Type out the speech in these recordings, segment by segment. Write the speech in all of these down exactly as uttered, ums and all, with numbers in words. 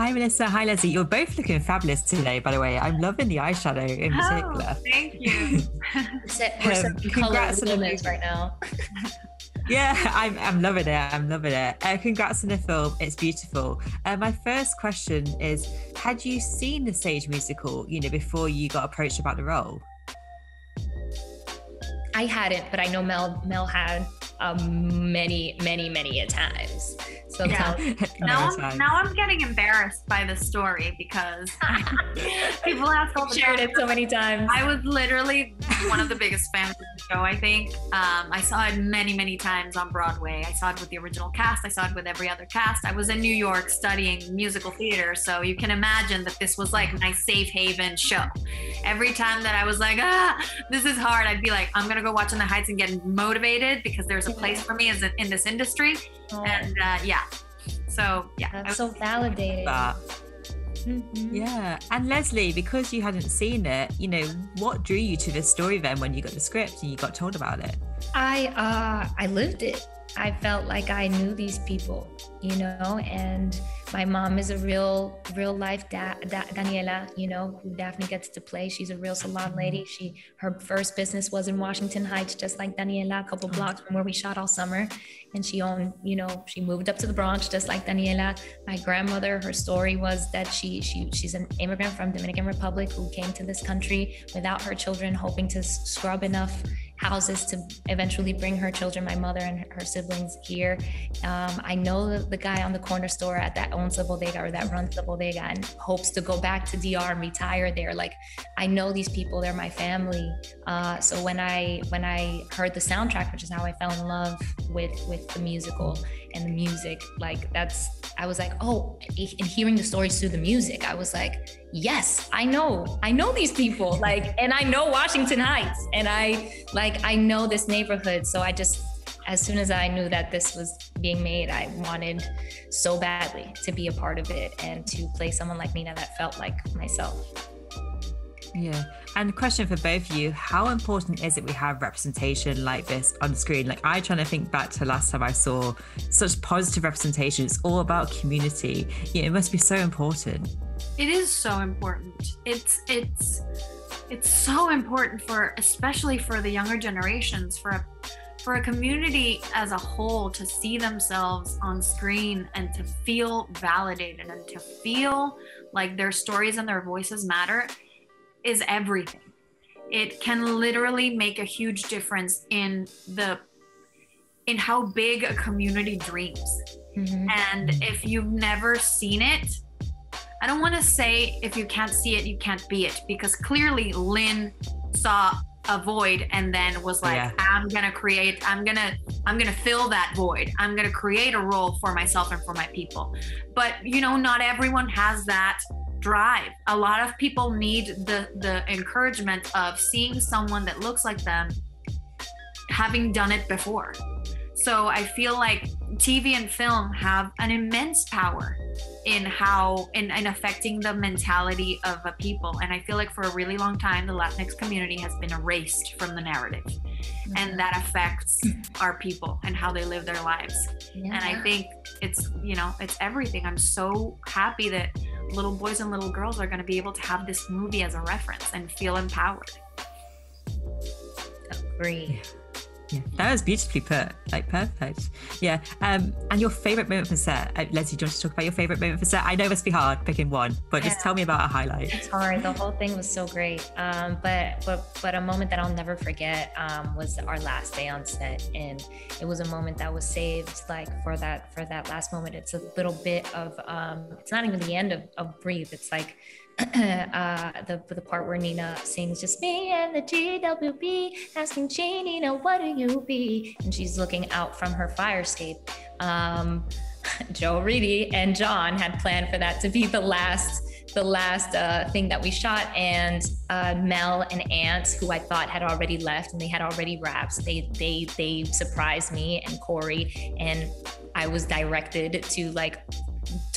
Hi, Melissa. Hi, Leslie. You're both looking fabulous today, by the way. I'm loving the eyeshadow in oh, particular. Thank you. We're so um, congrats on the news right now. Yeah, I'm, I'm loving it. I'm loving it. Uh, congrats on the film. It's beautiful. Uh, my first question is, had you seen the stage musical, you know, before you got approached about the role? I hadn't, but I know Mel, Mel had um, many, many, many a times. So yeah. now, I'm, now I'm getting embarrassed by the story because people ask all the time. Shared it so many times. I was literally one of the biggest fans of the show, I think. Um, I saw it many, many times on Broadway. I saw it with the original cast. I saw it with every other cast. I was in New York studying musical theater. So you can imagine that this was like my safe haven show. Every time that I was like, ah, this is hard, I'd be like, I'm going to go watch In the Heights and get motivated because there's a place for me as in, in this industry. Oh. And uh, yeah. So yeah, that's so validating. Mm-hmm. Yeah, and Leslie, because you hadn't seen it, you know, what drew you to this story then when you got the script and you got told about it? I uh, I lived it. I felt like I knew these people, you know, and my mom is a real, real life da- da- Daniela, you know, who Daphne gets to play. She's a real salon lady. She, her first business was in Washington Heights, just like Daniela, a couple blocks from where we shot all summer. And she owned, you know, she moved up to the Bronx, just like Daniela. My grandmother, her story was that she, she she's an immigrant from Dominican Republic who came to this country without her children, hoping to scrub enough houses to eventually bring her children, my mother and her siblings, here. Um, I know the, the guy on the corner store at that owns the bodega or that runs the bodega and hopes to go back to D R and retire there. Like, I know these people, they're my family. Uh, so when I when I heard the soundtrack, which is how I fell in love with with the musical and the music, like that's, I was like, oh, and hearing the stories through the music, I was like, yes, I know, I know these people, like, and I know Washington Heights, and I, like, I know this neighborhood. So I just, as soon as I knew that this was being made, I wanted so badly to be a part of it and to play someone like Nina that felt like myself. Yeah, and question for both of you, how important is it we have representation like this on screen? Like, I'm trying to think back to last time I saw such positive representation. It's all about community. Yeah, it must be so important. It is so important. It's it's it's so important for, especially for the younger generations, for a, for a community as a whole to see themselves on screen and to feel validated and to feel like their stories and their voices matter is everything. It can literally make a huge difference in the in how big a community dreams. Mm-hmm. And if you've never seen it, I don't want to say if you can't see it, you can't be it, because clearly Lynn saw a void and then was like, yeah. I'm gonna create, I'm gonna, I'm gonna fill that void. I'm gonna create a role for myself and for my people. But you know, not everyone has that drive. A lot of people need the the encouragement of seeing someone that looks like them having done it before. So I feel like T V and film have an immense power in how in, in affecting the mentality of a people. And I feel like for a really long time, the Latinx community has been erased from the narrative. Mm-hmm. And that affects our people and how they live their lives. Yeah. And I think it's, you know, it's everything. I'm so happy that little boys and little girls are going to be able to have this movie as a reference and feel empowered. Agree. Yeah, that was beautifully put, like perfect. Yeah, um, and your favorite moment for set, uh, Leslie, do you want to talk about your favorite moment for set? I know it must be hard picking one, but just yeah. tell me about a highlight. It's hard. The whole thing was so great. Um, but but but a moment that I'll never forget um, was our last day on set, and it was a moment that was saved like for that for that last moment. It's a little bit of um, it's not even the end of, of Breathe. It's like. Uh, the the part where Nina sings, just me and the G W B, asking Jane, Nina, what do you be? And she's looking out from her fire escape. Um, Joe Reedy and John had planned for that to be the last the last uh, thing that we shot, and uh, Mel and Ant, who I thought had already left, and they had already wraps. They they they surprised me and Corey, and I was directed to like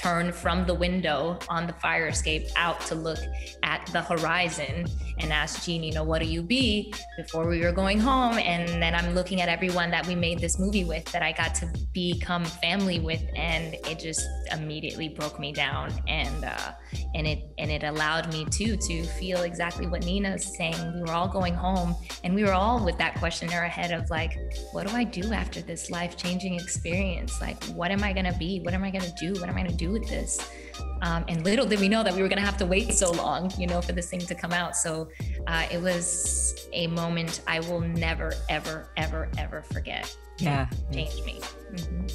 turn from the window on the fire escape out to look at the horizon and asked Jean, you know, what do you be before we were going home? And then I'm looking at everyone that we made this movie with, that I got to become family with, and it just immediately broke me down. And uh, and it and it allowed me too to feel exactly what Nina's saying. We were all going home and we were all with that questionnaire ahead of like, what do I do after this life-changing experience? Like, what am I gonna be? What am I gonna do? What am I gonna do with this? Um, and little did we know that we were gonna have to wait so long, you know, for this thing to come out. So uh, it was a moment I will never, ever, ever, ever forget. Yeah. Changed me. Mm-hmm.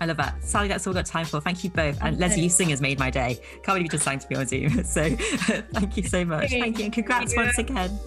I love that. Sally, that's all we've got time for. Thank you both. And okay. Leslie, you singers made my day. Can't believe you just sang to me on Zoom. So thank you so much. Thank you. And congrats once again.